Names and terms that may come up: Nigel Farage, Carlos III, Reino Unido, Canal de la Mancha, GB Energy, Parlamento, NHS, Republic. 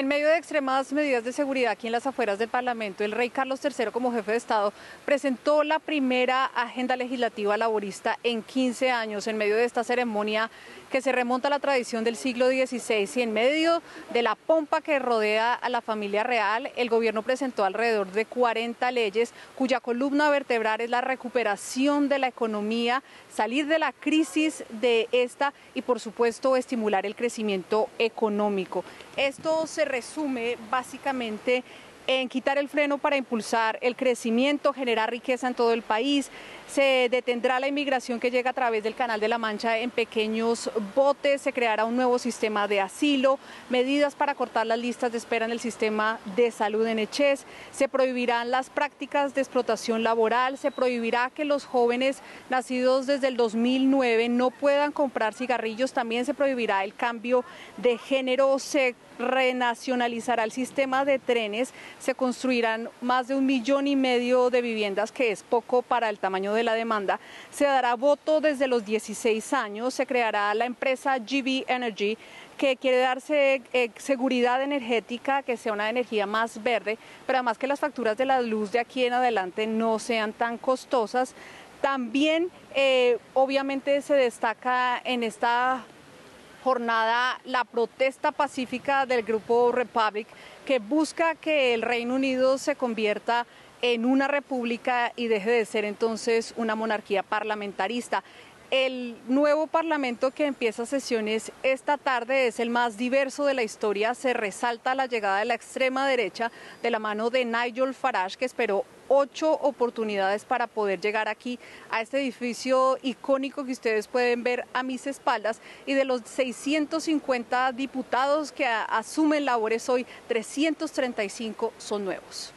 En medio de extremas medidas de seguridad aquí en las afueras del Parlamento, el rey Carlos III como jefe de Estado presentó la primera agenda legislativa laborista en 15 años en medio de esta ceremonia que se remonta a la tradición del siglo XVI y en medio de la pompa que rodea a la familia real, el gobierno presentó alrededor de 40 leyes cuya columna vertebral es la recuperación de la economía, salir de la crisis de esta y por supuesto estimular el crecimiento económico. Esto se resume básicamente en quitar el freno para impulsar el crecimiento, generar riqueza en todo el país. Se detendrá la inmigración que llega a través del Canal de la Mancha en pequeños botes, se creará un nuevo sistema de asilo, medidas para cortar las listas de espera en el sistema de salud NHS, se prohibirán las prácticas de explotación laboral, se prohibirá que los jóvenes nacidos desde el 2009 no puedan comprar cigarrillos, también se prohibirá el cambio de género, se renacionalizará el sistema de trenes, se construirán más de 1,5 millones de viviendas, que es poco para el tamaño de la demanda, se dará voto desde los 16 años, se creará la empresa GB Energy, que quiere darse seguridad energética, que sea una energía más verde, pero además que las facturas de la luz de aquí en adelante no sean tan costosas. También obviamente se destaca en esta jornada la protesta pacífica del grupo Republic, que busca que el Reino Unido se convierta en una república y deje de ser entonces una monarquía parlamentarista. El nuevo Parlamento que empieza sesiones esta tarde es el más diverso de la historia. Se resalta la llegada de la extrema derecha de la mano de Nigel Farage, que esperó 8 oportunidades para poder llegar aquí a este edificio icónico que ustedes pueden ver a mis espaldas, y de los 650 diputados que asumen labores hoy, 335 son nuevos.